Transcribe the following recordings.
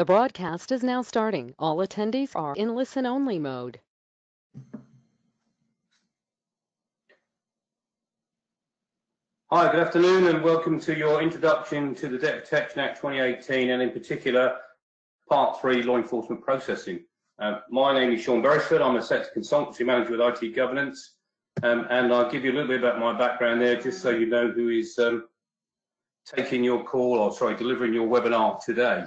The broadcast is now starting. All attendees are in listen-only mode. Hi, good afternoon and welcome to your introduction to the Data Protection Act 2018 and in particular Part 3 Law Enforcement Processing. My name is Sean Beresford. I'm a sector consultancy manager with IT Governance, and I'll give you a little bit about my background there just so you know who is taking your call, or sorry, delivering your webinar today.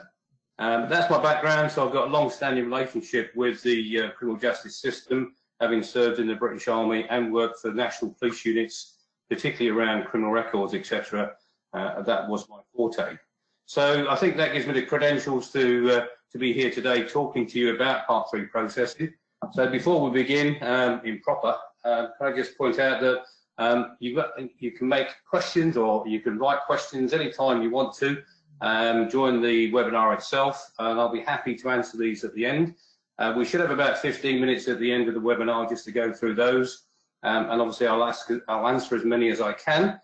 That's my background, so I've got a long-standing relationship with the criminal justice system, having served in the British Army and worked for national police units, particularly around criminal records, etc. That was my forte. So I think that gives me the credentials to be here today talking to you about Part 3 processing. So before we begin in proper, can I just point out that you can make questions, or you can write questions anytime you want to during the webinar itself, and I'll be happy to answer these at the end. We should have about 15 minutes at the end of the webinar just to go through those, and obviously I'll answer as many as I can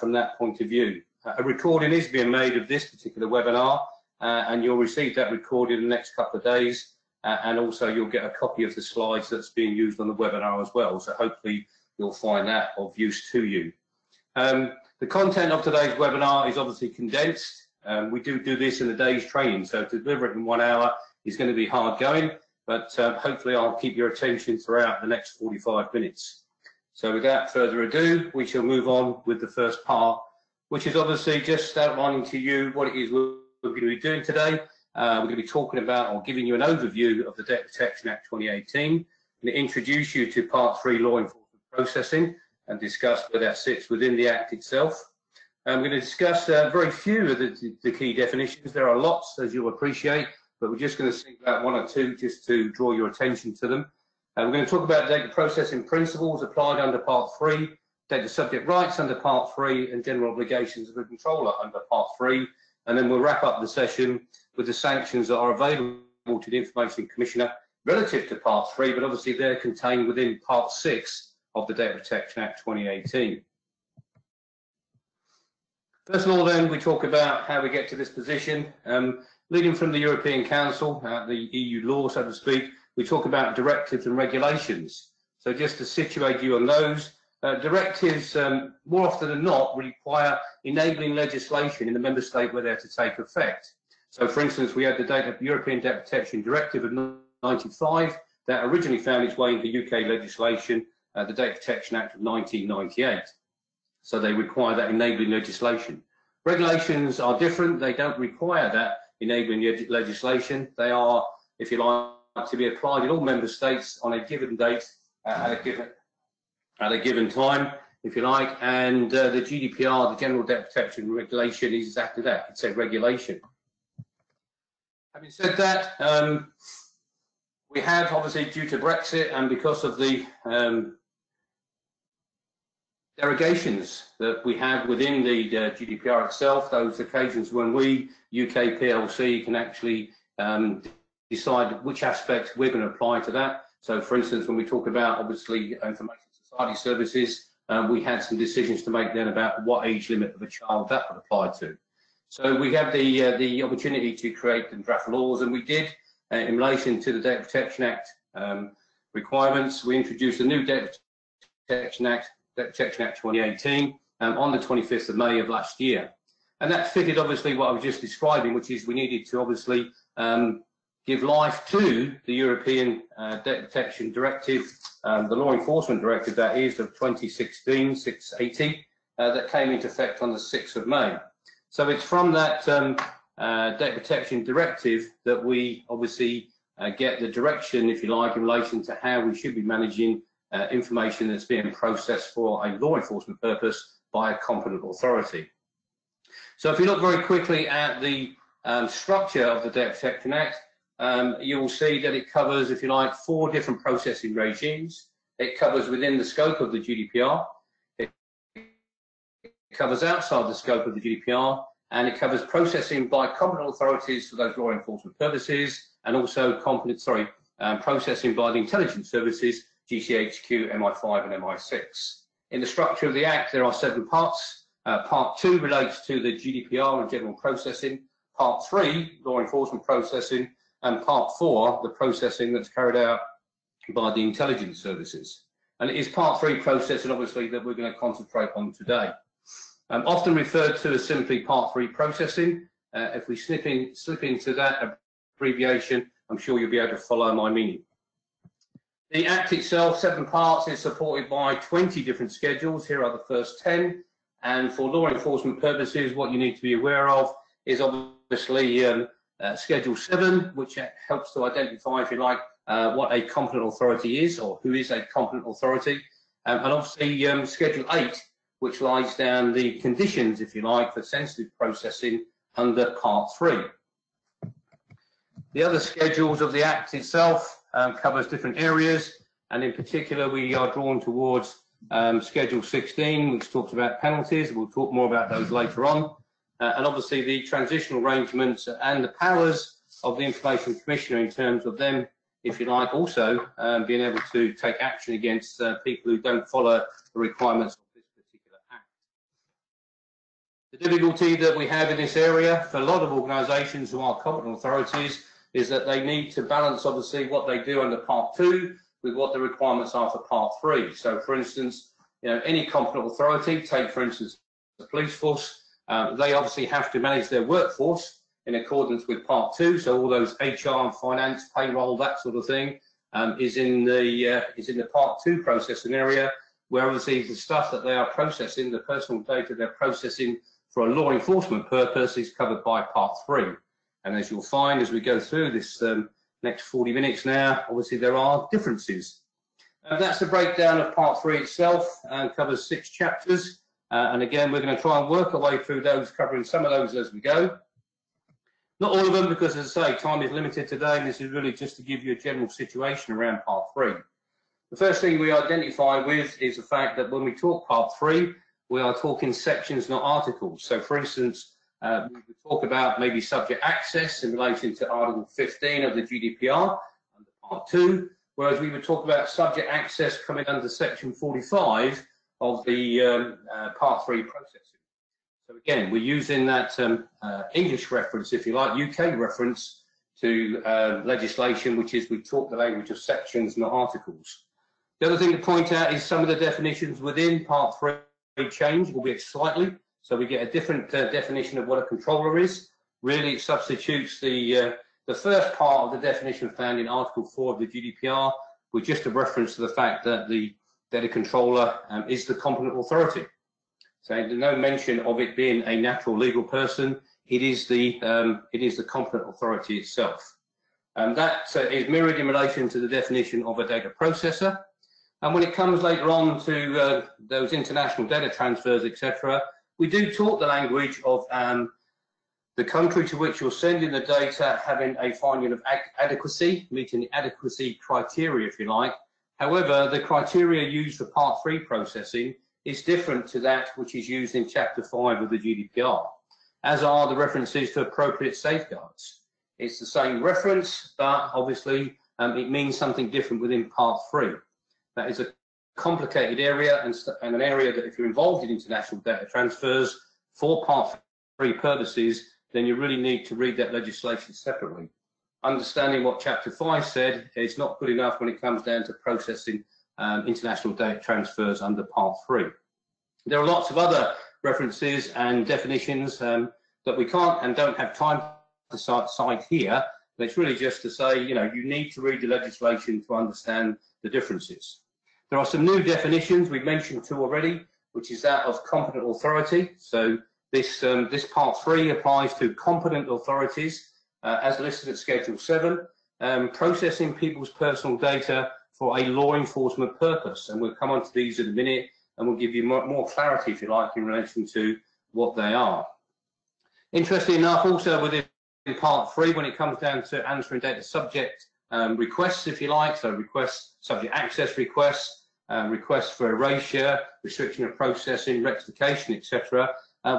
from that point of view. A recording is being made of this particular webinar, and you'll receive that recording in the next couple of days, and also you'll get a copy of the slides that's being used on the webinar as well, so hopefully you'll find that of use to you. The content of today's webinar is obviously condensed. We do this in a day's training, so to deliver it in 1 hour is going to be hard going, but hopefully I'll keep your attention throughout the next 45 minutes. So without further ado, we shall move on with the first part, which is obviously just outlining to you what it is we're going to be doing today. We're going to be talking about, or giving you an overview of the Data Protection Act 2018, and introduce you to Part 3 Law Enforcement Processing and discuss where that sits within the Act itself. I'm going to discuss very few of the key definitions. There are lots, as you'll appreciate, but we're just going to think about one or two just to draw your attention to them. We're going to talk about data processing principles applied under Part 3, data subject rights under Part 3, and general obligations of the controller under Part 3. And then we'll wrap up the session with the sanctions that are available to the Information Commissioner relative to Part 3, but obviously they're contained within Part 6 of the Data Protection Act 2018. First of all, then, we talk about how we get to this position. Leading from the European Council, the EU law, so to speak, we talk about directives and regulations. So just to situate you on those, directives more often than not require enabling legislation in the member state where they're to take effect. So, for instance, we had the European Data Protection Directive of 1995 that originally found its way into UK legislation, the Data Protection Act of 1998. So they require that enabling legislation. Regulations are different. They don't require that enabling legislation. They are, if you like, to be applied in all member states on a given date at a given time, if you like. And the GDPR, the General Data Protection Regulation, is exactly that. It's a regulation. Having said that, we have, obviously, due to Brexit and because of the derogations that we have within the GDPR itself, those occasions when we, UK PLC, can actually decide which aspects we're going to apply to that. So, for instance, when we talk about, obviously, information society services, we had some decisions to make then about what age limit of a child that would apply to. So we have the opportunity to create and draft laws, and we did in relation to the Data Protection Act requirements. We introduced a new Data Protection Act 2018 on the 25th of May of last year. And that fitted obviously what I was just describing, which is we needed to obviously give life to the European Data Protection Directive, the Law Enforcement Directive, that is, of 2016-680, that came into effect on the 6th of May. So it's from that Data Protection Directive that we obviously get the direction, if you like, in relation to how we should be managing information that's being processed for a law enforcement purpose by a competent authority. So if you look very quickly at the structure of the Data Protection Act, you will see that it covers, if you like, four different processing regimes. It covers within the scope of the GDPR, it covers outside the scope of the GDPR, and it covers processing by competent authorities for those law enforcement purposes, and also processing by the intelligence services, GCHQ, MI5 and MI6. In the structure of the Act, there are 7 parts. Part 2 relates to the GDPR and general processing. Part 3, law enforcement processing, and Part 4, the processing that's carried out by the intelligence services. And it is Part 3 processing, obviously, that we're going to concentrate on today. Often referred to as simply Part 3 processing. If we slip into that abbreviation, I'm sure you'll be able to follow my meaning. The Act itself, 7 parts, is supported by 20 different schedules. Here are the first 10. And for law enforcement purposes, what you need to be aware of is obviously Schedule 7, which helps to identify, if you like, what a competent authority is, or who is a competent authority. And obviously Schedule 8, which lays down the conditions, if you like, for sensitive processing under Part 3. The other schedules of the Act itself covers different areas, and in particular we are drawn towards Schedule 16, which talks about penalties. We'll talk more about those later on. And obviously the transitional arrangements and the powers of the Information Commissioner in terms of them, if you like, also being able to take action against people who don't follow the requirements of this particular Act. The difficulty that we have in this area for a lot of organisations who are competent authorities is that they need to balance, obviously, what they do under Part 2 with what the requirements are for Part 3. So, for instance, you know, any competent authority, take, for instance, the police force, they obviously have to manage their workforce in accordance with Part 2, so all those HR, finance, payroll, that sort of thing, is in the Part 2 processing area, where obviously the stuff that they are processing, the personal data they're processing for a law enforcement purpose, is covered by Part 3. And as you'll find as we go through this next 40 minutes now, obviously there are differences. That's the breakdown of Part 3 itself, and covers 6 chapters. And again, we're going to try and work our way through those, covering some of those as we go. Not all of them, because as I say, time is limited today, and this is really just to give you a general situation around Part 3. The first thing we identify with is the fact that when we talk Part 3, we are talking sections, not articles. So, for instance, we could talk about maybe subject access in relation to Article 15 of the GDPR under Part 2, whereas we would talk about subject access coming under Section 45 of the Part 3 processing. So again, we're using that English reference, if you like, UK reference to legislation, which is we talk the language of sections, not articles. The other thing to point out is some of the definitions within Part 3 change, albeit slightly, so we get a different definition of what a controller is. Really, it substitutes the first part of the definition found in Article 4 of the GDPR, with just a reference to the fact that the data controller is the competent authority. So there's no mention of it being a natural legal person. It is the competent authority itself. And that is mirrored in relation to the definition of a data processor. And when it comes later on to those international data transfers, etc., we do talk the language of the country to which you're sending the data having a finding of adequacy, meeting the adequacy criteria, if you like. However, the criteria used for Part 3 processing is different to that which is used in Chapter 5 of the GDPR, as are the references to appropriate safeguards. It's the same reference, but obviously it means something different within Part 3. That is a complicated area, and an area that if you're involved in international data transfers for Part 3 purposes, then you really need to read that legislation separately. Understanding what Chapter 5 said is not good enough when it comes down to processing international data transfers under Part 3. There are lots of other references and definitions that we can't and don't have time to cite here. But it's really just to say, you know, you need to read the legislation to understand the differences. There are some new definitions. We've mentioned 2 already, which is that of competent authority. So this, this Part 3 applies to competent authorities, as listed at Schedule 7, processing people's personal data for a law enforcement purpose. And we'll come on to these in a minute, and we'll give you more clarity, if you like, in relation to what they are. Interesting enough, also within Part 3, when it comes down to answering data subject requests, if you like, so requests, subject access requests, requests for erasure, restriction of processing, rectification, etc.,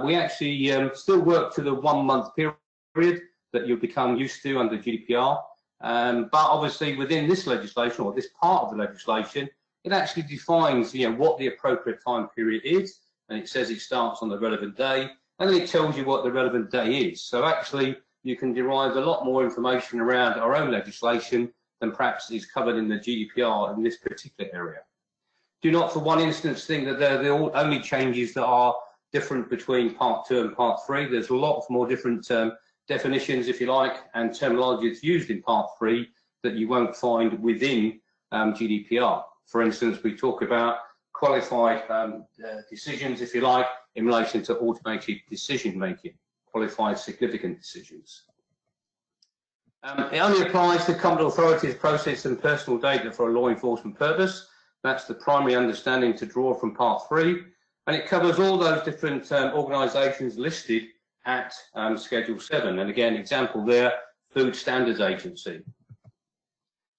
we actually still work to the 1-month period that you'll become used to under GDPR. But obviously within this legislation, or this part of the legislation, it actually defines, you know, what the appropriate time period is, and it says it starts on the relevant day, and then it tells you what the relevant day is. So actually you can derive a lot more information around our own legislation than perhaps is covered in the GDPR in this particular area. Do not for one instance think that they're the only changes that are different between Part 2 and Part 3. There's lots more different definitions, if you like, and terminology that's used in Part 3 that you won't find within GDPR. For instance, we talk about qualified decisions, if you like, in relation to automated decision-making, qualified significant decisions. It only applies to competent authorities processing personal data for a law enforcement purpose. That's the primary understanding to draw from Part 3, and it covers all those different organisations listed at Schedule 7, and again, example there, Food Standards Agency.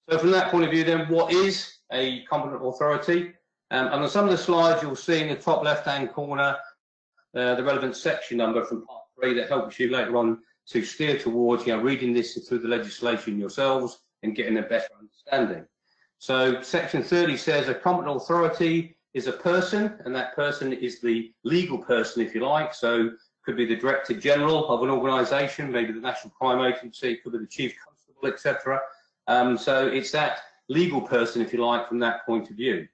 So from that point of view then, what is a competent authority? And on some of the slides you'll see in the top left-hand corner the relevant section number from Part 3 that helps you later on to steer towards reading this through the legislation yourselves and getting a better understanding. So Section 30 says a competent authority is a person, and that person is the legal person, if you like, so could be the Director General of an organisation, maybe the National Crime Agency, could be the Chief Constable, etc. So it's that legal person, if you like, from that point of view.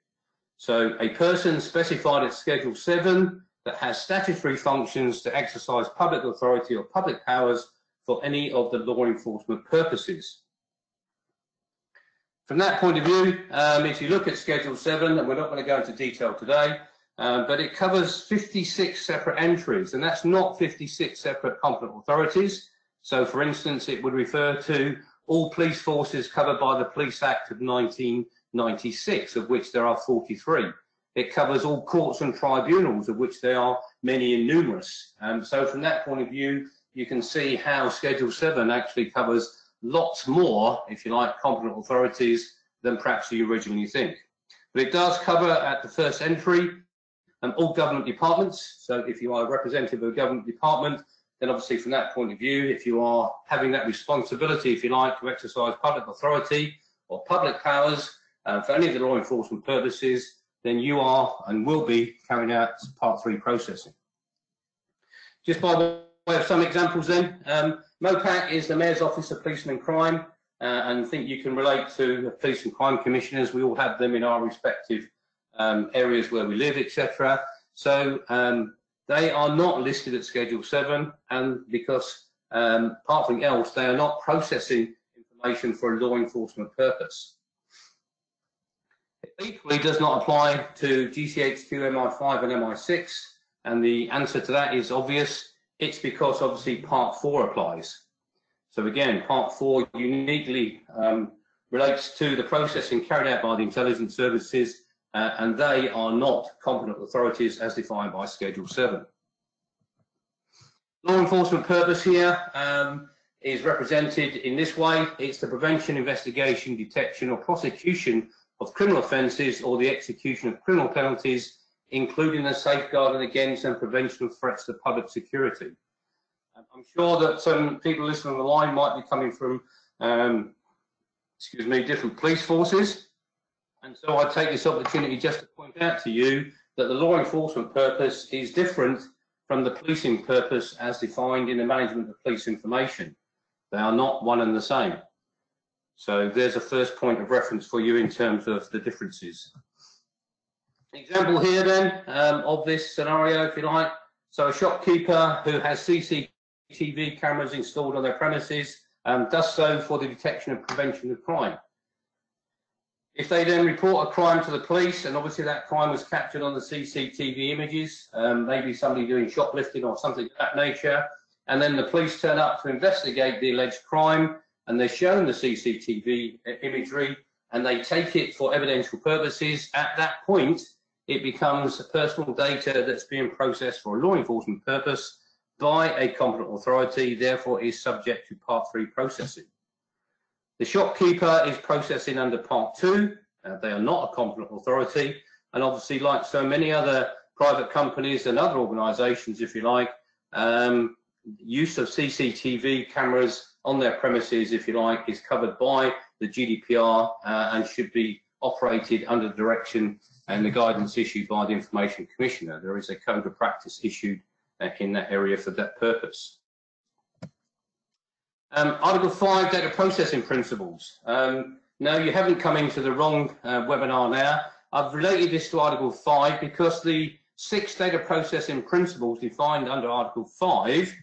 So a person specified at Schedule 7 that has statutory functions to exercise public authority or public powers for any of the law enforcement purposes. From that point of view, if you look at Schedule 7, and we're not going to go into detail today, but it covers 56 separate entries, and that's not 56 separate competent authorities. So for instance, it would refer to all police forces covered by the Police Act of 1996, of which there are 43. It covers all courts and tribunals, of which there are many and numerous. So from that point of view, you can see how Schedule 7 actually covers lots more, if you like, competent authorities than perhaps you originally think. But it does cover at the first entry all government departments. So if you are a representative of a government department, then obviously from that point of view, if you are having that responsibility, if you like, to exercise public authority or public powers for any of the law enforcement purposes, then you are and will be carrying out Part 3 processing. Just by the way of some examples then, MOPAC is the Mayor's Office of Police and Crime, and I think you can relate to the police and crime commissioners. We all have them in our respective areas where we live, etc. So they are not listed at Schedule 7, and because apart from else, they are not processing information for a law enforcement purpose. It equally does not apply to GCHQ, MI5 and MI6, and the answer to that is obvious. It's because obviously Part 4 applies. So again, Part 4 uniquely relates to the processing carried out by the intelligence services, and they are not competent authorities as defined by Schedule 7. Law enforcement purpose here is represented in this way. It's the prevention, investigation, detection or prosecution of criminal offences or the execution of criminal penalties, including the safeguarding against and prevention of threats to public security. I'm sure that some people listening on the line might be coming from, different police forces, and so I take this opportunity just to point out to you that the law enforcement purpose is different from the policing purpose as defined in the Management of Police Information. They are not one and the same. So there's a first point of reference for you in terms of the differences. Example here then of this scenario, if you like. So a shopkeeper who has CCTV cameras installed on their premises does so for the detection and prevention of crime. If they then report a crime to the police, and obviously that crime was captured on the CCTV images, maybe somebody doing shoplifting or something of that nature, and then the police turn up to investigate the alleged crime, and they're shown the CCTV imagery, and they take it for evidential purposes, at that point, it becomes personal data that's being processed for a law enforcement purpose by a competent authority, therefore is subject to Part 3 processing. The shopkeeper is processing under Part 2, they are not a competent authority, and obviously like so many other private companies and other organisations, if you like, use of CCTV cameras on their premises, if you like, is covered by the GDPR and should be operated under the direction and the guidance issued by the Information Commissioner. There is a code of practice issued in that area for that purpose. Article 5, data processing principles. No, you haven't come into the wrong webinar now. I've related this to Article 5 because the 6 data processing principles defined under Article 5, and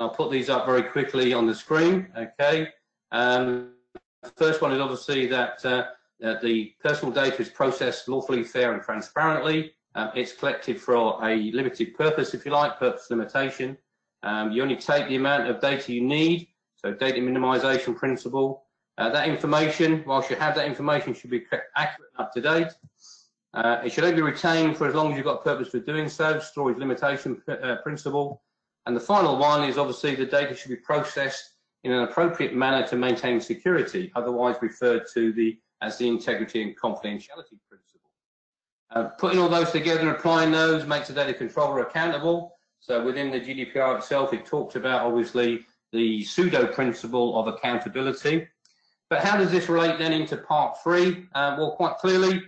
I'll put these up very quickly on the screen, okay. The first one is obviously that, the personal data is processed lawfully, fair and transparently. It's collected for a limited purpose, if you like, purpose limitation. You only take the amount of data you need, so data minimization principle. That information, whilst you have that information, should be correct, accurate and up to date. It should only be retained for as long as you've got a purpose for doing so, storage limitation principle. And the final one is obviously the data should be processed in an appropriate manner to maintain security, otherwise referred to as the integrity and confidentiality principle. Putting all those together and applying those makes the data controller accountable. So within the GDPR itself, it talks about, obviously, the pseudo principle of accountability. But how does this relate then into Part 3? Well, quite clearly,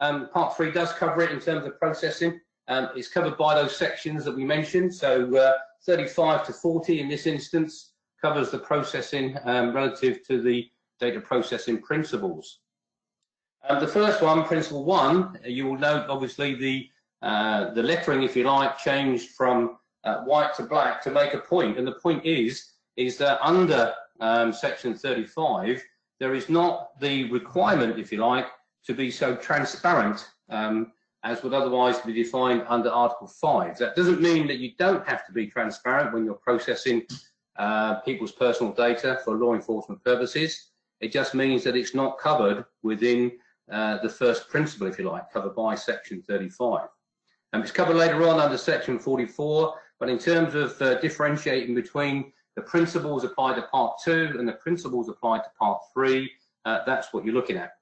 Part 3 does cover it in terms of processing. It's covered by those sections that we mentioned. So 35 to 40 in this instance covers the processing relative to the data processing principles. The first one, Principle 1, you will note, obviously, the lettering, if you like, changed from white to black to make a point, and the point is that under section 35 there is not the requirement, if you like, to be so transparent as would otherwise be defined under Article 5. That doesn't mean that you don't have to be transparent when you're processing people's personal data for law enforcement purposes. It just means that it's not covered within the first principle, if you like, covered by section 35. It's covered later on under section 44, but in terms of differentiating between the principles applied to part 2 and the principles applied to part 3, that's what you're looking at.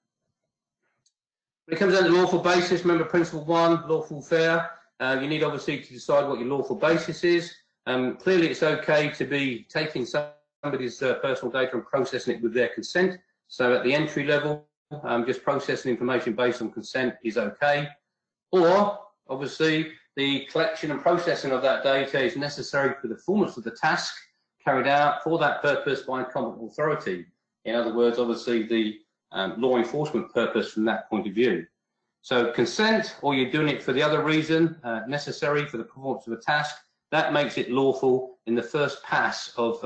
When it comes down to lawful basis, remember principle 1, lawful fair. You need obviously to decide what your lawful basis is. Clearly it's okay to be taking somebody's personal data and processing it with their consent. So at the entry level, just processing information based on consent is okay. Or obviously, the collection and processing of that data is necessary for the performance of the task carried out for that purpose by a competent authority. In other words, obviously, the law enforcement purpose from that point of view. So consent, or you're doing it for the other reason, necessary for the performance of a task, that makes it lawful in the first pass of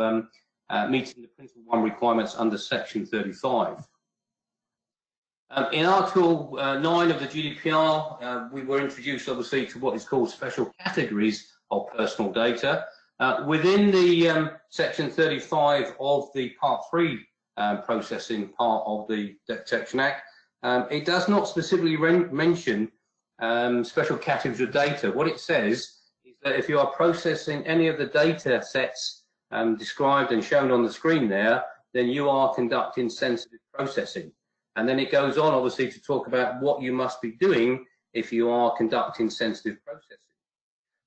meeting the Principle 1 requirements under Section 35. In Article 9 of the GDPR, we were introduced, obviously, to what is called special categories of personal data. Within the Section 35 of the Part 3 processing part of the Data Protection Act, it does not specifically mention special categories of data. What it says is that if you are processing any of the data sets described and shown on the screen there, then you are conducting sensitive processing. And then it goes on, obviously, to talk about what you must be doing if you are conducting sensitive processing.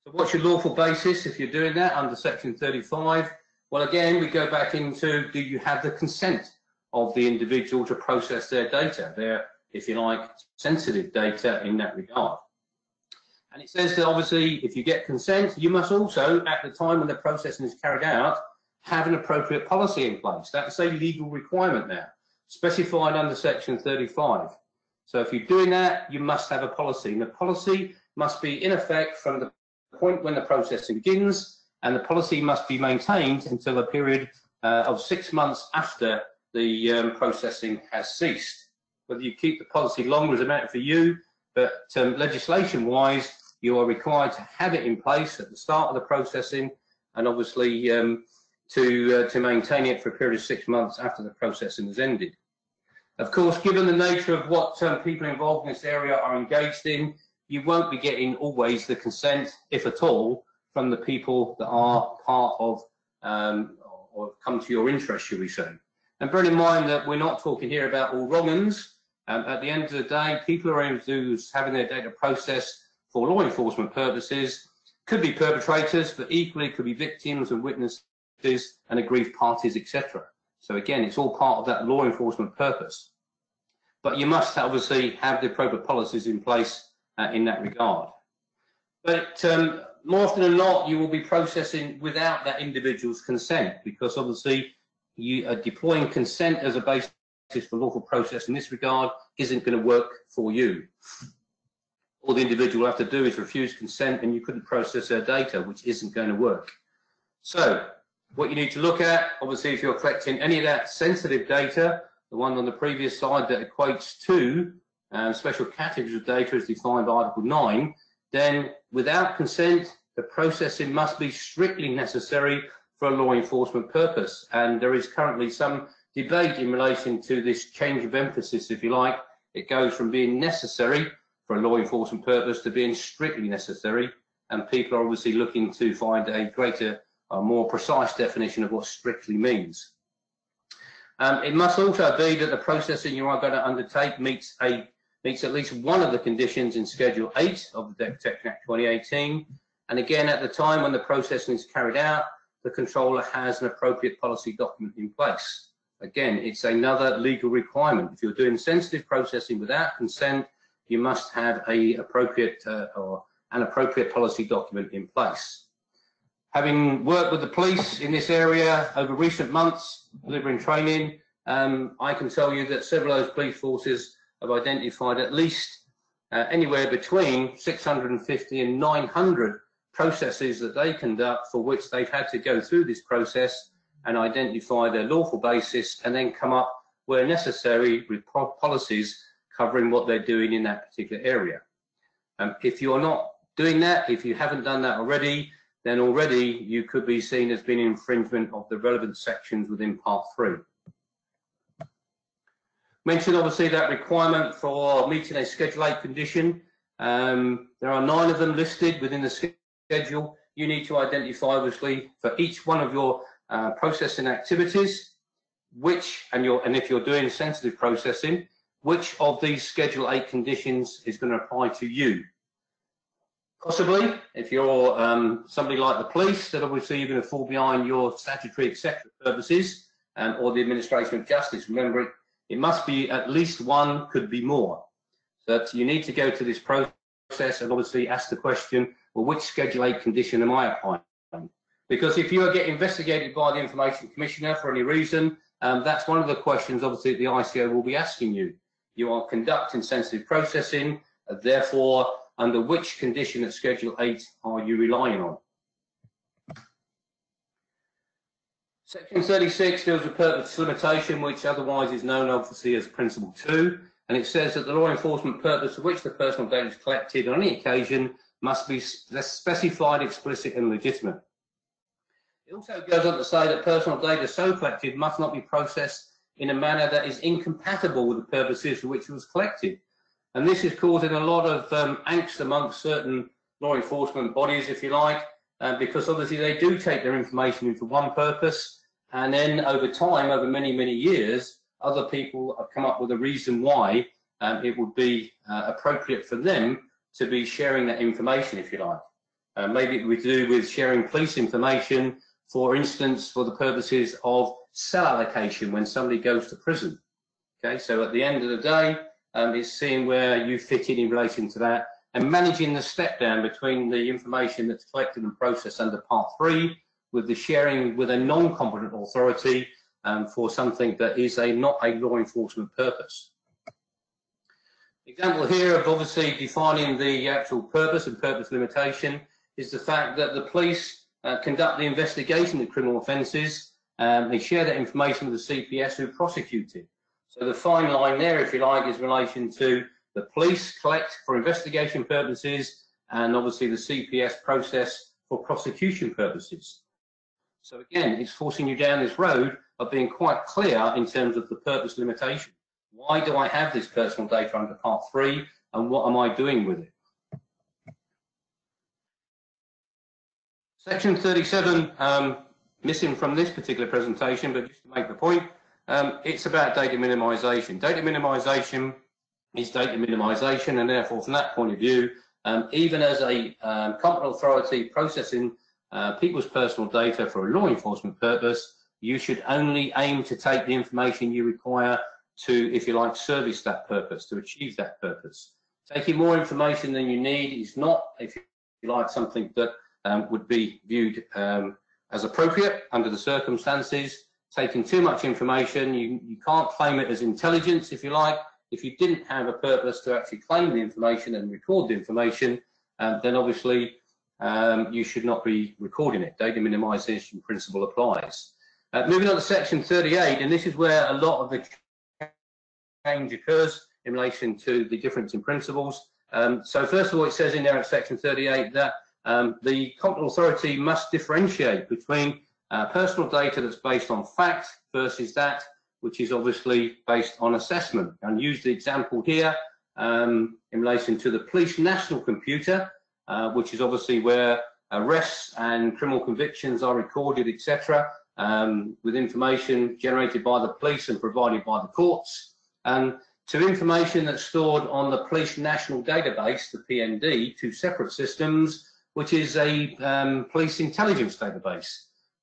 So what's your lawful basis if you're doing that under Section 35? Well, again, we go back into, do you have the consent of the individual to process their data, their, if you like, sensitive data in that regard? And it says that, obviously, if you get consent, you must also, at the time when the processing is carried out, have an appropriate policy in place. That's a legal requirement now, specified under section 35. So if you're doing that, you must have a policy, and the policy must be in effect from the point when the processing begins, and the policy must be maintained until a period of 6 months after the processing has ceased. Whether you keep the policy longer is a matter for you, but legislation wise, you are required to have it in place at the start of the processing, and obviously to maintain it for a period of 6 months after the processing has ended. Of course, given the nature of what people involved in this area are engaged in, you won't be getting always the consent, if at all, from the people that are part of or come to your interest, shall we say. And bear in mind that we're not talking here about all wrong-uns. At the end of the day, people who are having their data processed for law enforcement purposes could be perpetrators, but equally could be victims and witnesses and aggrieved parties, etc. So again, it's all part of that law enforcement purpose. But you must obviously have the appropriate policies in place in that regard. But more often than not, you will be processing without that individual's consent, because obviously you are deploying consent as a basis for lawful process in this regard isn't going to work for you. All the individual will have to do is refuse consent and you couldn't process their data, which isn't going to work. So what you need to look at, obviously, if you're collecting any of that sensitive data, the one on the previous slide that equates to special categories of data as defined by Article 9, then without consent, the processing must be strictly necessary for a law enforcement purpose. And there is currently some debate in relation to this change of emphasis, if you like. It goes from being necessary for a law enforcement purpose to being strictly necessary, and people are obviously looking to find a greater, a more precise definition of what strictly means. It must also be that the processing you are going to undertake meets at least one of the conditions in Schedule 8 of the Data Protection Act 2018, and again, at the time when the processing is carried out, the controller has an appropriate policy document in place. Again, it's another legal requirement. If you're doing sensitive processing without consent, you must have an appropriate policy document in place. Having worked with the police in this area over recent months, delivering training, I can tell you that several of those police forces have identified at least anywhere between 650 and 900 processes that they conduct for which they've had to go through this process and identify their lawful basis and then come up where necessary with policies covering what they're doing in that particular area. If you're not doing that, if you haven't done that already, then already you could be seen as being infringement of the relevant sections within Part 3. Mentioned obviously that requirement for meeting a Schedule 8 condition. There are 9 of them listed within the schedule. You need to identify obviously for each one of your processing activities, which, and if you're doing sensitive processing, which of these Schedule 8 conditions is going to apply to you. Possibly, if you're somebody like the police, that obviously you're going to fall behind your statutory exception purposes or the administration of justice. Remember, it must be at least one, could be more. So you need to go to this process and obviously ask the question, well, which Schedule 8 condition am I applying? Because if you get investigated by the Information Commissioner for any reason, that's one of the questions obviously the ICO will be asking you. You are conducting sensitive processing, therefore, under which condition at Schedule 8 are you relying on? Section 36 deals with purpose limitation, which otherwise is known obviously as Principle 2, and it says that the law enforcement purpose for which the personal data is collected on any occasion must be specified, explicit and legitimate. It also goes on to say that personal data so collected must not be processed in a manner that is incompatible with the purposes for which it was collected. And this is causing a lot of angst amongst certain law enforcement bodies, if you like, because obviously they do take their information into one purpose, and then over time, over many, many years, other people have come up with a reason why it would be appropriate for them to be sharing that information, if you like. Maybe it would do with sharing police information, for instance, for the purposes of cell allocation when somebody goes to prison. Okay, so at the end of the day, it's seeing where you fit in relation to that and managing the step down between the information that's collected and processed under Part 3 with the sharing with a non-competent authority for something that is not a law enforcement purpose. Example here of obviously defining the actual purpose and purpose limitation is the fact that the police conduct the investigation of criminal offences. They share that information with the CPS who prosecute it. So the fine line there, if you like, is in relation to the police collect for investigation purposes and obviously the CPS process for prosecution purposes. So again, it's forcing you down this road of being quite clear in terms of the purpose limitation. Why do I have this personal data under Part 3 and what am I doing with it? Section 37, missing from this particular presentation, but just to make the point, it's about data minimisation. Data minimisation is data minimisation, and therefore from that point of view, even as a competent authority processing people's personal data for a law enforcement purpose, you should only aim to take the information you require to, if you like, service that purpose, to achieve that purpose. Taking more information than you need is not, if you like, something that would be viewed as appropriate under the circumstances. Taking too much information, you can't claim it as intelligence, if you like. If you didn't have a purpose to actually claim the information and record the information, then obviously you should not be recording it. Data minimization principle applies. Moving on to section 38, and this is where a lot of the change occurs in relation to the difference in principles. So first of all, it says in there at section 38 that the competent authority must differentiate between personal data that's based on fact versus that which is obviously based on assessment. And use the example here in relation to the police national computer, which is obviously where arrests and criminal convictions are recorded, etc., with information generated by the police and provided by the courts, and to information that's stored on the police national database, the PND, two separate systems, which is a police intelligence database,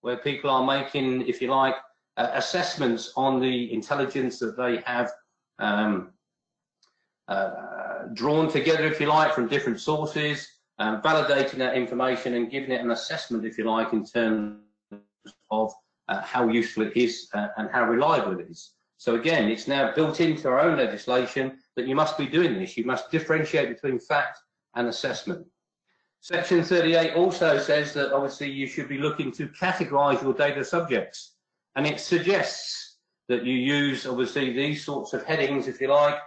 where people are making, if you like, assessments on the intelligence that they have drawn together, if you like, from different sources, validating that information and giving it an assessment, if you like, in terms of how useful it is and how reliable it is. So again, it's now built into our own legislation that you must be doing this. You must differentiate between fact and assessment. Section 38 also says that obviously you should be looking to categorise your data subjects, and it suggests that you use obviously these sorts of headings, if you like,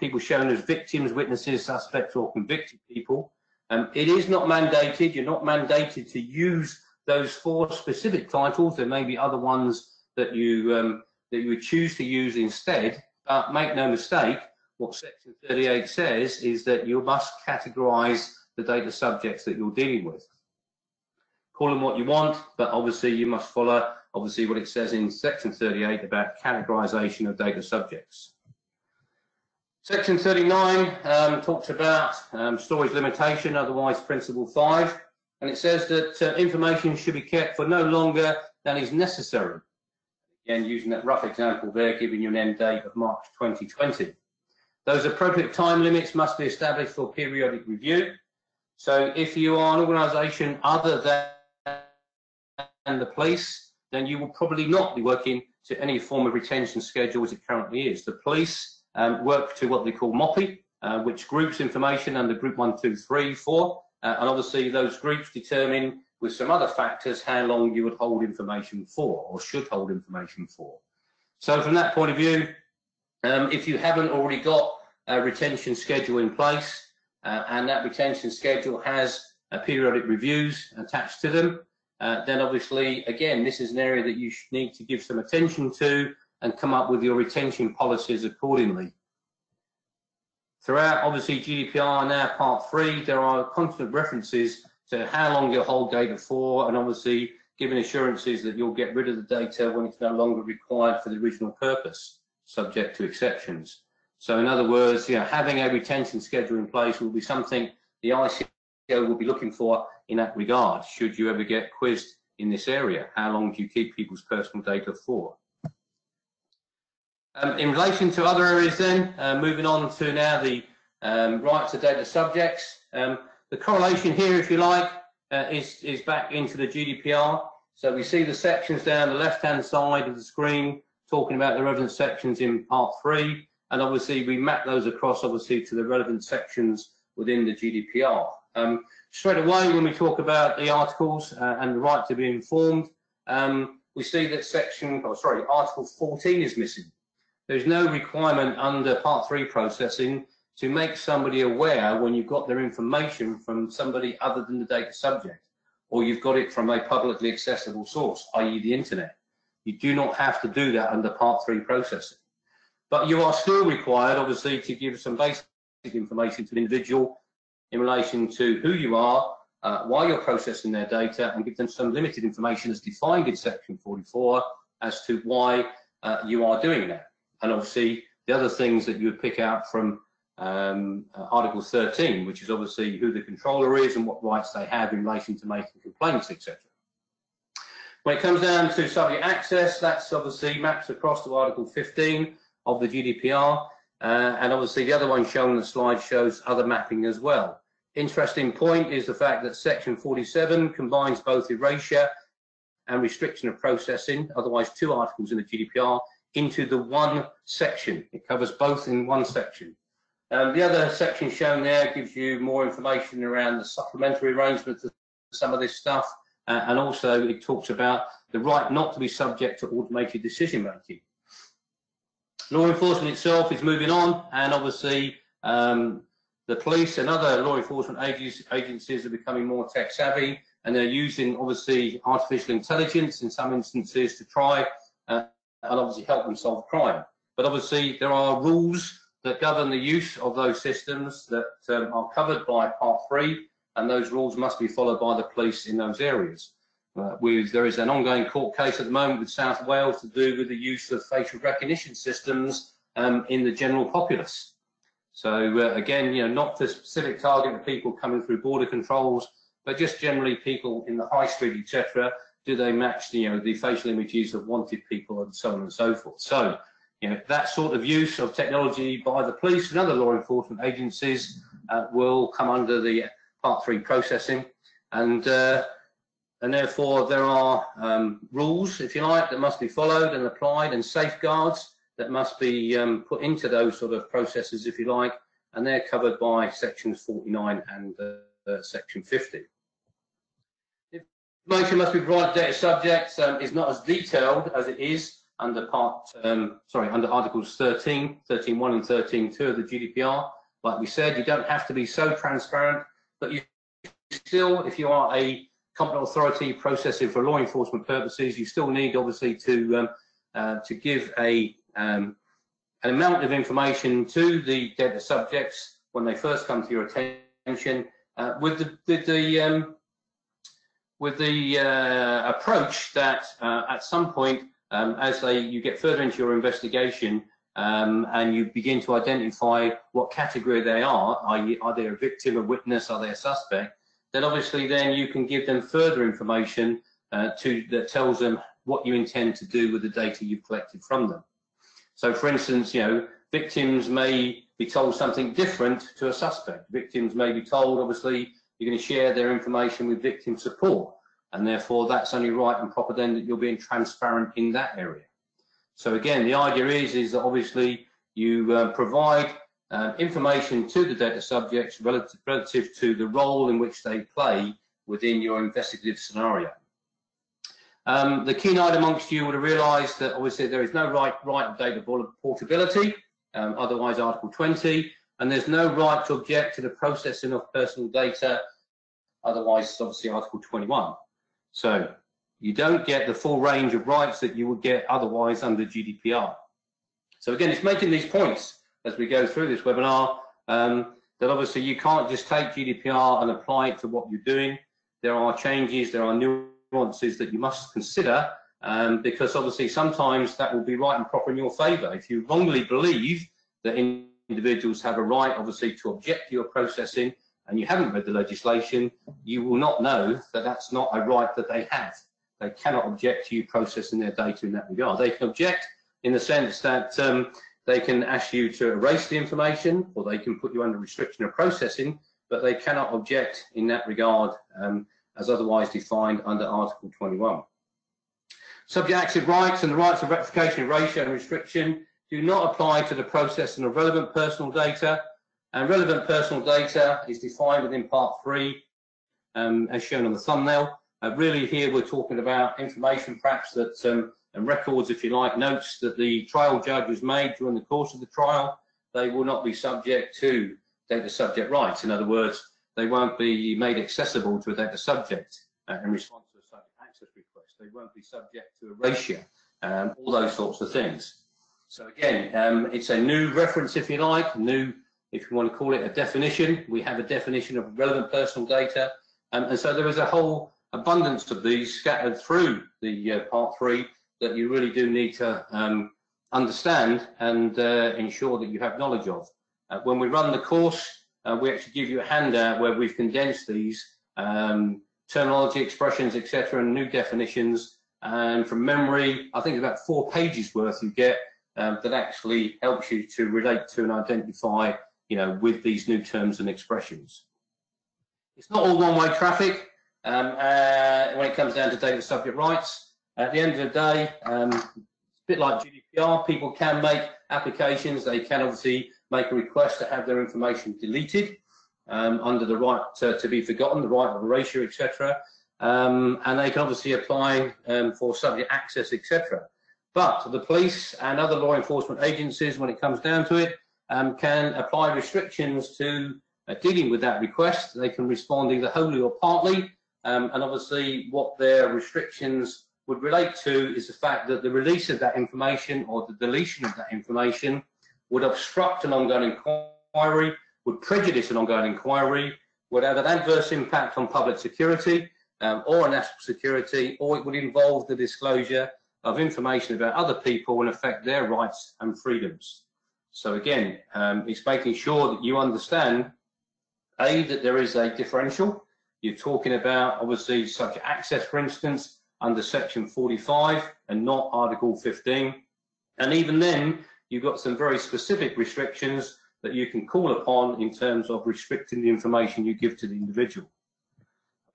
people shown as victims, witnesses, suspects or convicted people. It is not mandated. You're not mandated to use those four specific titles. There may be other ones that you would choose to use instead, but make no mistake, what section 38 says is that you must categorise the data subjects that you're dealing with. Call them what you want, but obviously you must follow obviously what it says in section 38 about categorisation of data subjects. Section 39 talks about storage limitation, otherwise principle 5, and it says that information should be kept for no longer than is necessary. Again, using that rough example there, giving you an end date of March 2020. Those appropriate time limits must be established for periodic review. So if you are an organisation other than the police, then you will probably not be working to any form of retention schedule as it currently is. The police work to what they call MOPI, which groups information under Group 1, 2, 3, 4, and obviously those groups determine with some other factors how long you would hold information for, or should hold information for. So from that point of view, if you haven't already got a retention schedule in place, and that retention schedule has periodic reviews attached to them, then obviously, again, this is an area that you should need to give some attention to and come up with your retention policies accordingly. Throughout, obviously, GDPR now Part 3, there are constant references to how long you'll hold data for, and obviously giving assurances that you'll get rid of the data when it's no longer required for the original purpose, subject to exceptions. So in other words, you know, having a retention schedule in place will be something the ICO will be looking for in that regard, should you ever get quizzed in this area. How long do you keep people's personal data for? In relation to other areas then, moving on to now the rights of data subjects, the correlation here, if you like, is back into the GDPR. So we see the sections down the left-hand side of the screen talking about the relevant sections in Part 3, and obviously we map those across, obviously, to the relevant sections within the GDPR. Straight away, when we talk about the articles and the right to be informed, we see that Article 14 is missing. There's no requirement under Part 3 processing to make somebody aware when you've got their information from somebody other than the data subject, or you've got it from a publicly accessible source, i.e. the internet. You do not have to do that under Part 3 processing. But you are still required, obviously, to give some basic information to the individual in relation to who you are, why you're processing their data, and give them some limited information as defined in Section 44 as to why you are doing that. And obviously, the other things that you would pick out from Article 13, which is obviously who the controller is and what rights they have in relation to making complaints, etc. When it comes down to subject access, that's obviously maps across to Article 15 of the GDPR, and obviously the other one shown on the slide shows other mapping as well. Interesting point is the fact that Section 47 combines both erasure and restriction of processing, otherwise two articles in the GDPR, into the one section. It covers both in one section. The other section shown there gives you more information around the supplementary arrangements of some of this stuff, and also it talks about the right not to be subject to automated decision making. Law enforcement itself is moving on, and obviously the police and other law enforcement agencies are becoming more tech savvy, and they're using obviously artificial intelligence in some instances to try and obviously help them solve crime. But obviously there are rules that govern the use of those systems that are covered by Part 3, and those rules must be followed by the police in those areas. There is an ongoing court case at the moment with South Wales to do with the use of facial recognition systems in the general populace. So again, you know, not the specific target of people coming through border controls, but just generally people in the high street, etc. Do they match, you know, the facial images of wanted people and so on and so forth? So, you know, that sort of use of technology by the police and other law enforcement agencies will come under the Part 3 processing, and therefore there are rules, if you like, that must be followed and applied, and safeguards that must be put into those sort of processes, if you like, and they're covered by sections 49 and section 50. Information must be provided to data subjects is not as detailed as it is under Articles 13, 13.1 and 13.2 of the GDPR. Like we said, you don't have to be so transparent, but you still, if you are a competent authority processing for law enforcement purposes, you still need obviously to give an amount of information to the data subjects when they first come to your attention, with the approach that at some point, you get further into your investigation and you begin to identify what category they are they a victim, a witness, are they a suspect, then obviously then you can give them further information that tells them what you intend to do with the data you've collected from them. So for instance, you know, victims may be told something different to a suspect. Victims may be told, obviously, you're going to share their information with victim support, and therefore that's only right and proper then that you're being transparent in that area. So again, the idea is that obviously you provide information to the data subjects relative to the role in which they play within your investigative scenario. The keen-eyed amongst you would have realised that obviously there is no right of data portability, otherwise Article 20, and there's no right to object to the processing of personal data, otherwise obviously Article 21. So you don't get the full range of rights that you would get otherwise under GDPR. So again, it's making these points as we go through this webinar, that obviously you can't just take GDPR and apply it to what you're doing. There are changes, there are nuances that you must consider, because obviously sometimes that will be right and proper in your favour. If you wrongly believe that individuals have a right, obviously, to object to your processing, and you haven't read the legislation, you will not know that that's not a right that they have. They cannot object to you processing their data in that regard. They can object in the sense that they can ask you to erase the information, or they can put you under restriction of processing, but they cannot object in that regard as otherwise defined under Article 21. Subjective rights and the rights of rectification, erasure and restriction do not apply to the processing of relevant personal data, and relevant personal data is defined within Part 3, as shown on the thumbnail. Really here we're talking about information perhaps that, and records if you like, notes that the trial judge has made during the course of the trial. They will not be subject to data subject rights. In other words, they won't be made accessible to a data subject in response to a subject access request. They won't be subject to erasure, all those sorts of things. So again, it's a new reference if you like, new, if you want to call it a definition. We have a definition of relevant personal data, and so there is a whole abundance of these scattered through the Part 3 that you really do need to understand and ensure that you have knowledge of. When we run the course, we actually give you a handout where we've condensed these terminology, expressions, etc., and new definitions, and from memory I think about 4 pages worth you get, that actually helps you to relate to and identify, you know, with these new terms and expressions. It's not all one-way traffic when it comes down to data subject rights. At the end of the day, it's a bit like GDPR. People can make applications. They can obviously make a request to have their information deleted under the right to be forgotten, the right of erasure, etc. And they can obviously apply for subject access, etc. But the police and other law enforcement agencies, when it comes down to it, can apply restrictions to dealing with that request. They can respond either wholly or partly, and obviously what their restrictions would relate to is the fact that the release of that information or the deletion of that information would obstruct an ongoing inquiry, would prejudice an ongoing inquiry, would have an adverse impact on public security or national security, or it would involve the disclosure of information about other people and affect their rights and freedoms. So again, it's making sure that you understand, A, that there is a differential. You're talking about, obviously, subject access, for instance, under Section 45 and not Article 15. And even then, you've got some very specific restrictions that you can call upon in terms of restricting the information you give to the individual.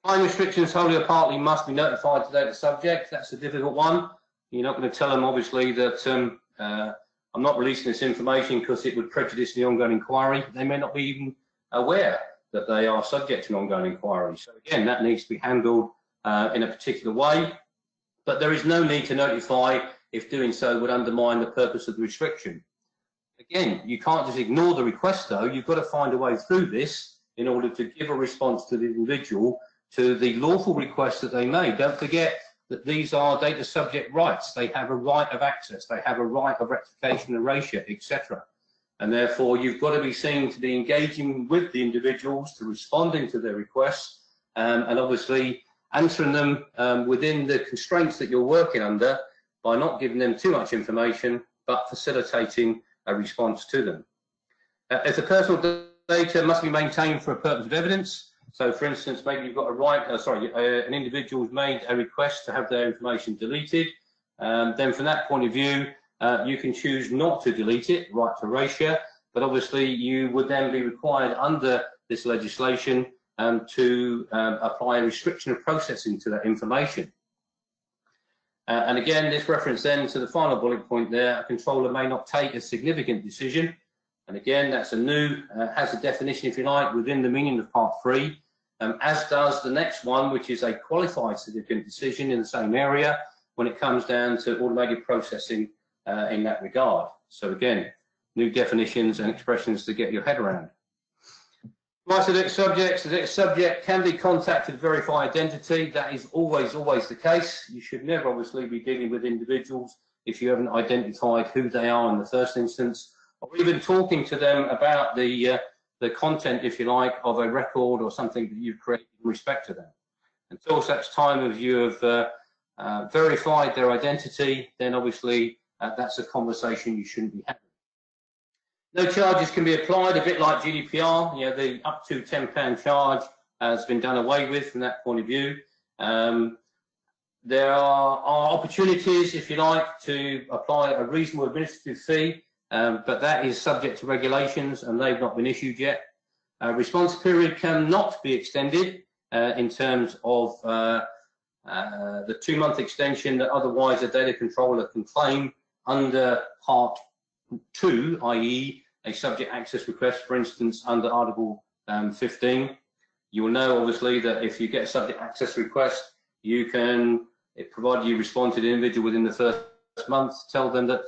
Applying restrictions wholly or partly must be notified to the subject. That's a difficult one. You're not going to tell them, obviously, that I'm not releasing this information because it would prejudice the ongoing inquiry. They may not be even aware that they are subject to an ongoing inquiry. So again, that needs to be handled in a particular way. But there is no need to notify if doing so would undermine the purpose of the restriction. Again, you can't just ignore the request, though. You've got to find a way through this in order to give a response to the individual to the lawful request that they made. Don't forget that these are data subject rights. They have a right of access, they have a right of rectification, erasure, etc. And therefore, you've got to be seen to be engaging with the individuals, to responding to their requests, and obviously answering them within the constraints that you're working under by not giving them too much information, but facilitating a response to them. If the personal data must be maintained for a purpose of evidence, so, for instance, maybe you've got a right, an individual's made a request to have their information deleted. Then from that point of view, you can choose not to delete it, right to erasure, but obviously you would then be required under this legislation to apply a restriction of processing to that information. And again, this reference then to the final bullet point there, a controller may not take a significant decision. And again, that's a new, has a definition, if you like, within the meaning of Part 3. As does the next one, which is a qualified significant decision in the same area when it comes down to automated processing in that regard. So again, new definitions and expressions to get your head around. Rights of the subjects. The subject can be contacted, verify identity. That is always the case. You should never obviously be dealing with individuals if you haven't identified who they are in the first instance, or even talking to them about the content, if you like, of a record or something that you've created in respect to them. Until such time as you have verified their identity, then obviously that's a conversation you shouldn't be having. No charges can be applied, a bit like GDPR. You know, the up to £10 charge has been done away with from that point of view. There are opportunities, if you like, to apply a reasonable administrative fee, but that is subject to regulations and they've not been issued yet. Response period cannot be extended in terms of the 2-month extension that otherwise a data controller can claim under Part 2, i.e. a subject access request, for instance, under Article 15. You will know, obviously, that if you get a subject access request, you can, provided you respond to the individual within the first month, tell them that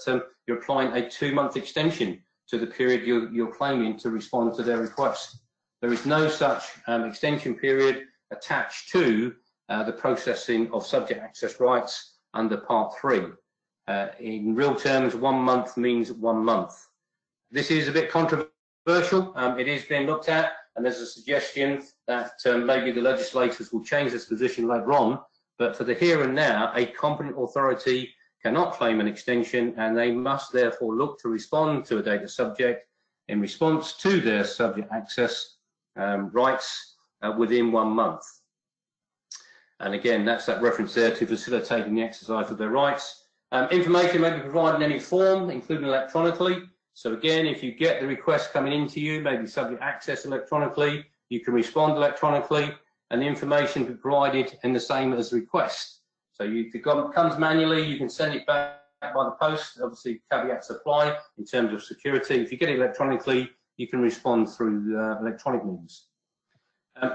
you're applying a 2-month extension to the period you're claiming to respond to their request. There is no such extension period attached to the processing of subject access rights under Part 3. In real terms, 1 month means 1 month. This is a bit controversial. It is being looked at, and there's a suggestion that maybe the legislators will change this position later on, but for the here and now, a competent authority cannot claim an extension, and they must therefore look to respond to a data subject in response to their subject access rights within 1 month. And again, that's that reference there to facilitating the exercise of their rights. Information may be provided in any form, including electronically. So again, if you get the request coming into you, maybe subject access electronically, You can respond electronically, and the information will be provided in the same as request. So if it comes manually, you can send it back by the post. Obviously, caveats apply in terms of security. If you get it electronically, you can respond through electronic means.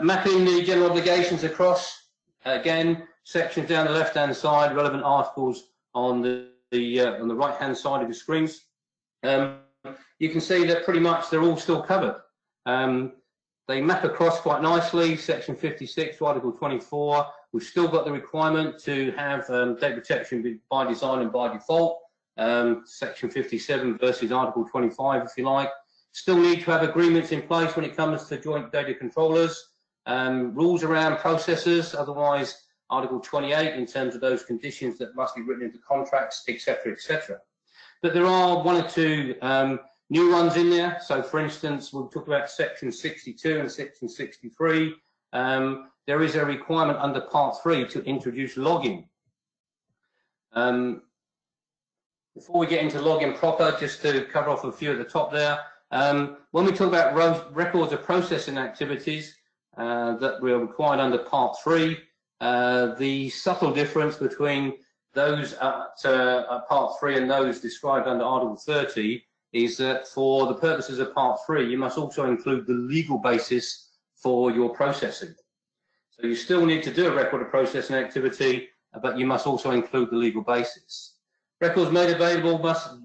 Mapping the general obligations across, again, sections down the left-hand side, relevant articles on the right-hand side of the screens. You can see that pretty much they're all still covered. They map across quite nicely. Section 56 to Article 24. We've still got the requirement to have data protection by design and by default. Section 57 versus Article 25, if you like. Still need to have agreements in place when it comes to joint data controllers. Rules around processes, otherwise Article 28 in terms of those conditions that must be written into contracts, etc., etc. But there are one or two new ones in there. So, for instance, we'll talk about Section 62 and Section 63. There is a requirement under Part 3 to introduce logging. Before we get into logging proper, just to cover off a few at the top there. When we talk about records of processing activities that we are required under Part 3, the subtle difference between those at Part 3 and those described under Article 30 is that for the purposes of Part 3, you must also include the legal basis for your processing. So you still need to do a record of processing activity, but you must also include the legal basis. Records made available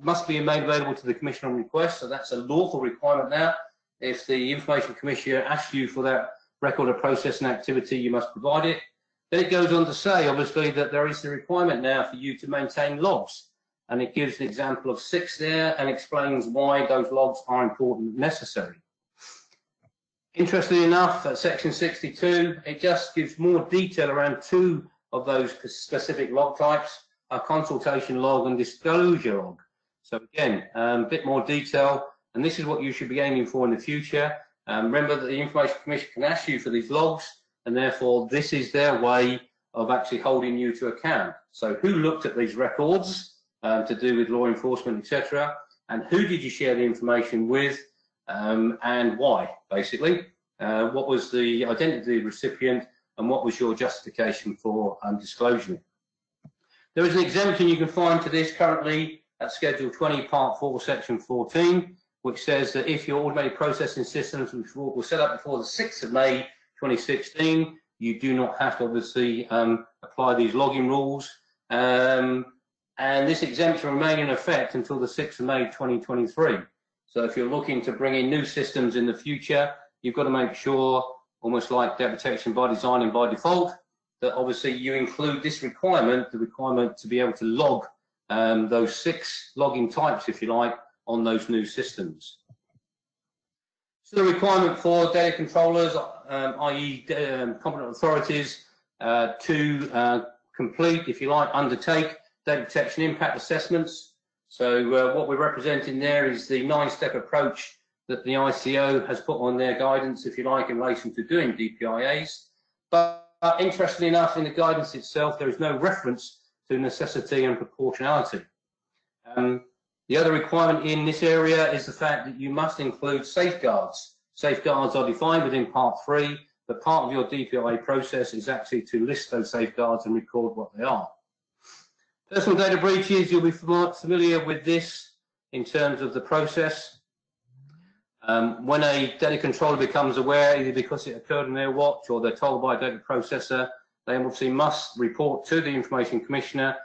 must be made available to the Commissioner on request, so that's a lawful requirement now. If the Information Commissioner asks you for that record of processing activity, you must provide it. Then it goes on to say, obviously, that there is the requirement now for you to maintain logs, and it gives an example of 6 there and explains why those logs are important and necessary. Interestingly enough, at Section 62, it just gives more detail around 2 of those specific log types. A consultation log and disclosure log. So again, a bit more detail, and this is what you should be aiming for in the future. Remember that the Information Commission can ask you for these logs, and therefore this is their way of actually holding you to account. So who looked at these records to do with law enforcement, etc., and who did you share the information with, and why, basically. What was the identity of the recipient, and what was your justification for disclosing it? There is an exemption you can find to this currently at Schedule 20, Part 4, Section 14, which says that if your automated processing systems were set up before the 6th of May 2016, you do not have to obviously apply these logging rules. And this exemption remains in effect until the 6th of May 2023. So if you're looking to bring in new systems in the future, you've got to make sure, almost like data protection by design and by default, that obviously you include this requirement, the requirement to be able to log those 6 logging types, if you like, on those new systems. So the requirement for data controllers, i.e. competent authorities, to complete, if you like, undertake data protection impact assessments. So what we're representing there is the 9-step approach that the ICO has put on their guidance, if you like, in relation to doing DPIAs. But interestingly enough, in the guidance itself, there is no reference to necessity and proportionality. The other requirement in this area is the fact that you must include safeguards. Safeguards are defined within Part 3, but part of your DPIA process is actually to list those safeguards and record what they are. Personal data breaches, you'll be familiar with this in terms of the process. When a data controller becomes aware, either because it occurred in their watch or they're told by a data processor, they obviously must report to the Information Commissioner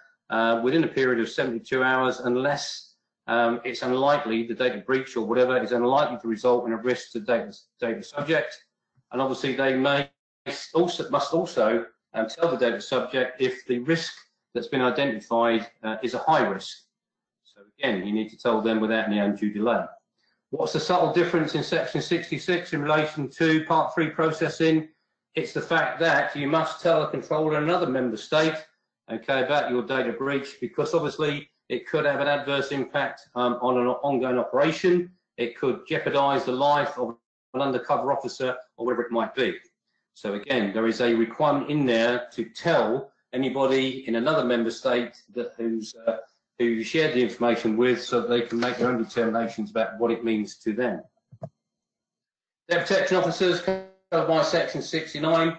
within a period of 72 hours unless it's unlikely, the data breach or whatever, is unlikely to result in a risk to the data subject. And obviously they must also tell the data subject if the risk that's been identified is a high risk. So again, you need to tell them without any undue delay. What's the subtle difference in Section 66 in relation to Part 3 processing? It's the fact that you must tell a controller in another member state, okay, about your data breach, because obviously it could have an adverse impact on an ongoing operation. It could jeopardize the life of an undercover officer or whatever it might be. So again, there is a requirement in there to tell anybody in another member state that who you shared the information with, so that they can make their own determinations about what it means to them. Data protection officers can by Section 69,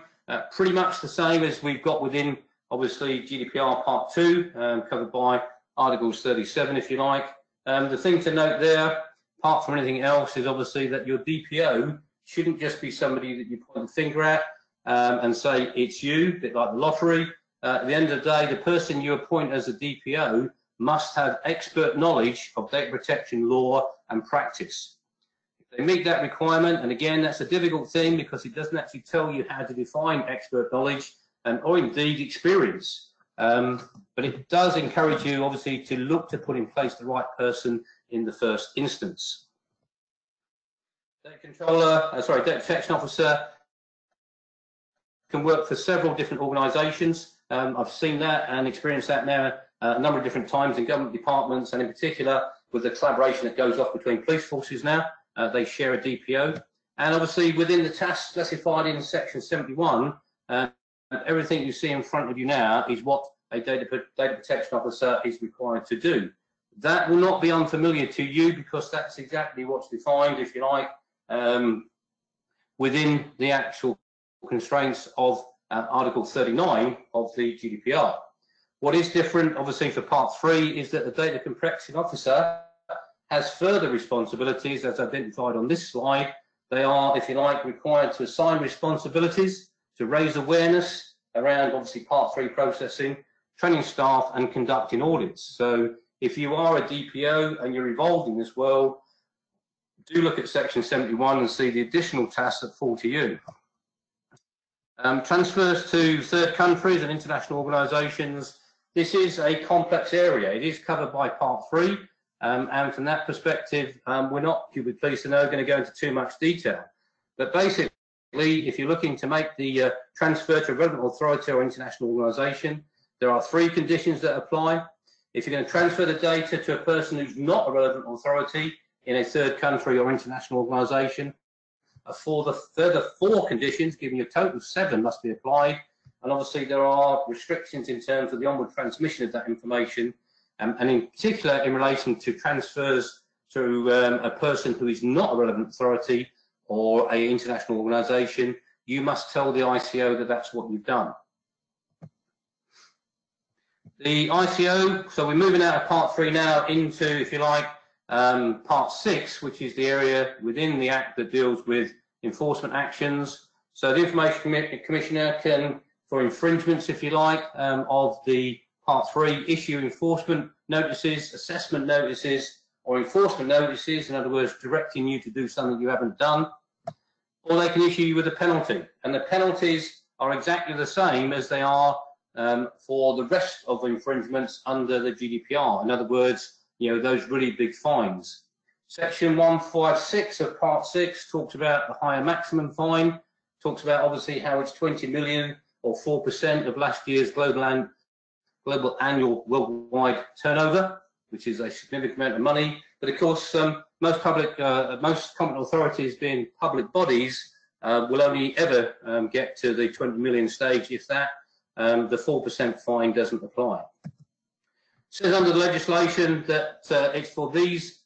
pretty much the same as we've got within, obviously, GDPR Part 2, covered by Articles 37, if you like. The thing to note there, apart from anything else, is obviously that your DPO shouldn't just be somebody that you point the finger at and say it's you, a bit like the lottery. At the end of the day, the person you appoint as a DPO must have expert knowledge of data protection law and practice. If they meet that requirement, and again, that's a difficult thing because it doesn't actually tell you how to define expert knowledge and or indeed experience. But it does encourage you, obviously, to look to put in place the right person in the first instance. Data protection officer can work for several different organisations. I've seen that and experienced that now a number of different times in government departments, and in particular with the collaboration that goes off between police forces now. They share a DPO, and obviously within the tasks specified in Section 71, everything you see in front of you now is what a data protection officer is required to do. That will not be unfamiliar to you because that's exactly what's defined, if you like, within the actual constraints of Article 39 of the GDPR. What is different, obviously, for Part 3 is that the data protection officer has further responsibilities as identified on this slide. They are, if you like, required to assign responsibilities, to raise awareness around, obviously, Part 3 processing, training staff, and conducting audits. So if you are a DPO and you're involved in this world, do look at Section 71 and see the additional tasks that fall to you. Transfers to third countries and international organisations. This is a complex area. It is covered by Part 3, and from that perspective, we're not, you'll be pleased to know, going to go into too much detail. But basically, if you're looking to make the transfer to a relevant authority or international organisation, there are three conditions that apply. If you're going to transfer the data to a person who's not a relevant authority in a third country or international organisation, for the further four conditions, giving you a total of 7, must be applied. And obviously there are restrictions in terms of the onward transmission of that information, and in particular in relation to transfers to a person who is not a relevant authority or an international organisation, you must tell the ICO that that's what you've done. The ICO, so we're moving out of Part 3 now into, if you like, Part 6, which is the area within the Act that deals with enforcement actions. So the Information Commissioner can, for infringements, if you like, of the Part 3, issue enforcement notices, assessment notices, or enforcement notices, in other words, directing you to do something you haven't done, or they can issue you with a penalty. And the penalties are exactly the same as they are for the rest of infringements under the GDPR. In other words, you know, those really big fines. Section 156 of Part 6 talks about the higher maximum fine, talks about obviously how it's 20 million or 4% of last year's global annual worldwide turnover, which is a significant amount of money. But of course, most competent authorities, being public bodies, will only ever get to the 20 million stage if that. The 4% fine doesn't apply. It says under the legislation that it's for these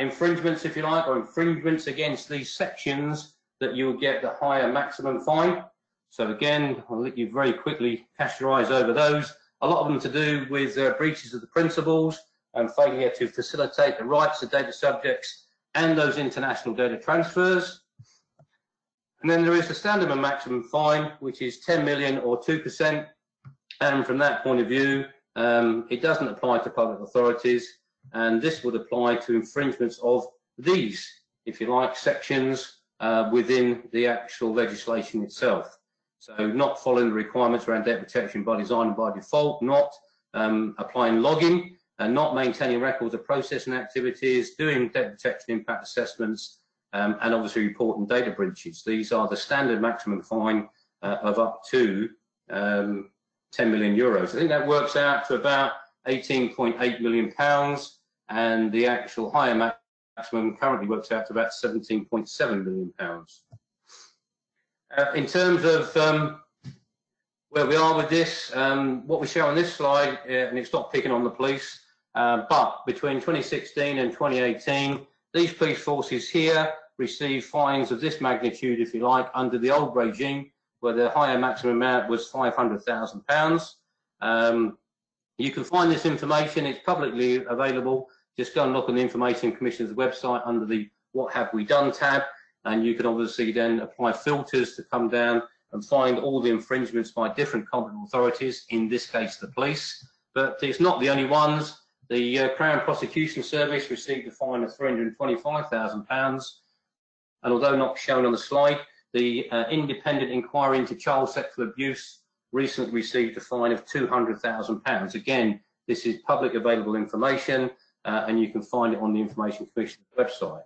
infringements, if you like, or infringements against these sections that you'll get the higher maximum fine. So again, I'll let you very quickly cast your eyes over those. A lot of them to do with breaches of the principles and failure to facilitate the rights of data subjects and those international data transfers. And then there is the standard and maximum fine, which is 10 million or 2%. And from that point of view, it doesn't apply to public authorities, and this would apply to infringements of these, if you like, sections within the actual legislation itself. So not following the requirements around data protection by design and by default, not applying logging, and not maintaining records of processing activities, doing data protection impact assessments, and obviously reporting data breaches. These are the standard maximum fine of up to 10 million euros. I think that works out to about £18.8 million, and the actual higher maximum currently works out to about £17.7 million. In terms of where we are with this, what we show on this slide, and it's not picking on the police, but between 2016 and 2018, these police forces here receive fines of this magnitude, if you like, under the old regime, where the higher maximum amount was £500,000. You can find this information, it's publicly available. Just go and look on the Information Commissioner's website under the What Have We Done tab, and you can obviously then apply filters to come down and find all the infringements by different competent authorities, in this case the police. But it's not the only ones. The Crown Prosecution Service received a fine of £325,000, and although not shown on the slide, the Independent Inquiry into Child Sexual Abuse recently received a fine of £200,000. Again, this is public available information, and you can find it on the Information Commissioner's website.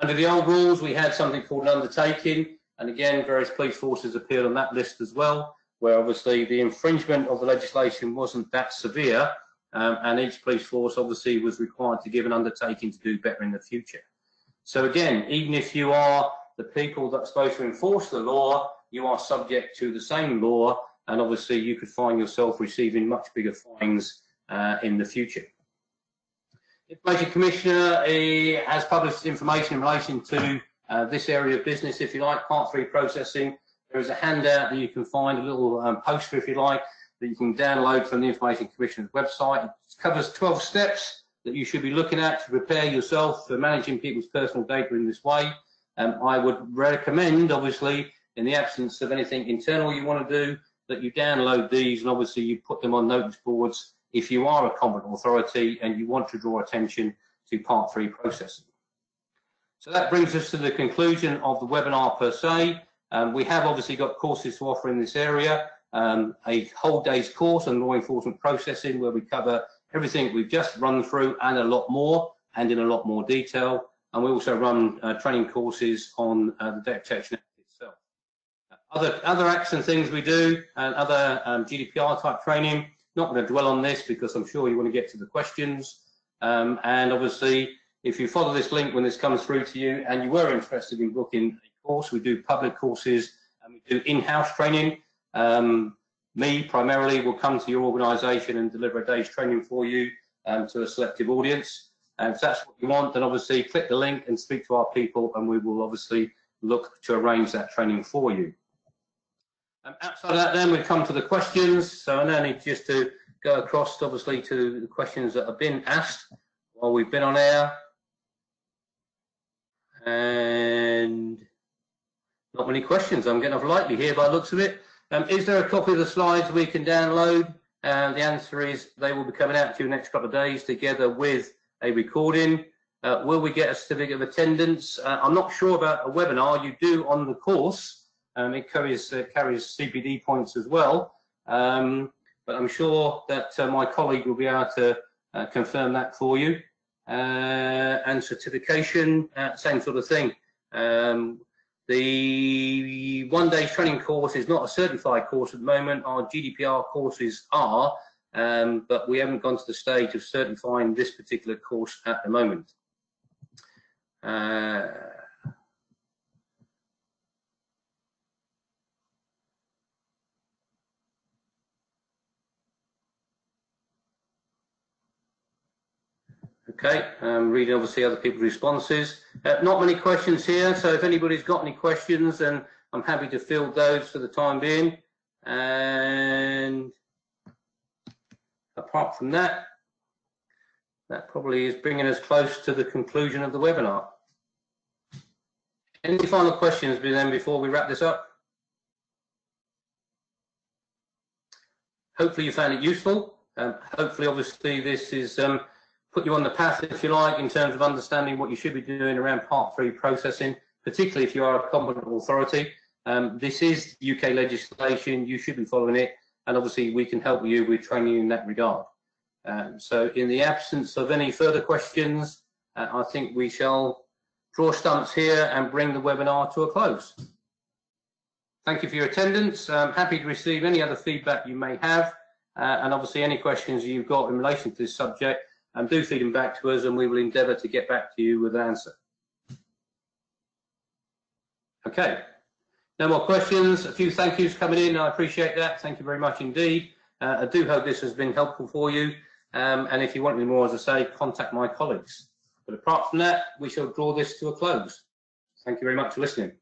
Under the old rules, we had something called an undertaking, and again, various police forces appeal on that list as well, where obviously the infringement of the legislation wasn't that severe, and each police force obviously was required to give an undertaking to do better in the future. So again, even if you are the people that are supposed to enforce the law, you are subject to the same law, and obviously you could find yourself receiving much bigger fines in the future. The Information Commissioner has published information in relation to this area of business, if you like, Part 3 processing. There is a handout that you can find, a little poster, if you like, that you can download from the Information Commissioner's website. It covers 12 steps that you should be looking at to prepare yourself for managing people's personal data in this way. I would recommend, obviously, in the absence of anything internal you want to do, that you download these, and obviously you put them on notice boards if you are a competent authority and you want to draw attention to Part 3 processing. So that brings us to the conclusion of the webinar per se. We have obviously got courses to offer in this area, a whole day's course on law enforcement processing where we cover everything we've just run through and a lot more, and in a lot more detail. And we also run training courses on the Data Protection Act itself. Other acts and things we do, and other GDPR type training, not going to dwell on this because I'm sure you want to get to the questions. And obviously, if you follow this link when this comes through to you and you were interested in booking a course, we do public courses and we do in-house training. Me primarily will come to your organisation and deliver a day's training for you to a selective audience. And if that's what you want, then obviously click the link and speak to our people, and we will obviously look to arrange that training for you. Outside of that, then we come to the questions. So I now need just to go across, obviously, to the questions that have been asked while we've been on air. And not many questions. I'm getting off lightly here by the looks of it. Is there a copy of the slides we can download? The answer is they will be coming out to you in the next couple of days together with a recording. Will we get a certificate of attendance? I'm not sure about a webinar. You do on the course. It carries CPD points as well. But I'm sure that my colleague will be able to confirm that for you. And certification, same sort of thing. The one-day training course is not a certified course at the moment. Our GDPR courses are, but we haven't gone to the stage of certifying this particular course at the moment. Okay, reading obviously other people's responses. Not many questions here, so if anybody's got any questions, then I'm happy to field those for the time being. And apart from that, that probably is bringing us close to the conclusion of the webinar. Any final questions then before we wrap this up? Hopefully you found it useful. Hopefully, obviously, this is put you on the path, if you like, in terms of understanding what you should be doing around Part 3 processing, particularly if you are a competent authority. This is UK legislation, you should be following it, and obviously we can help you with training in that regard. So in the absence of any further questions, I think we shall draw stumps here and bring the webinar to a close. Thank you for your attendance. I'm happy to receive any other feedback you may have, and obviously any questions you've got in relation to this subject, and do feed them back to us, and we will endeavour to get back to you with an answer. Okay, no more questions. A few thank yous coming in, I appreciate that. Thank you very much indeed. I do hope this has been helpful for you, and if you want any more, as I say, contact my colleagues. But apart from that, we shall draw this to a close. Thank you very much for listening.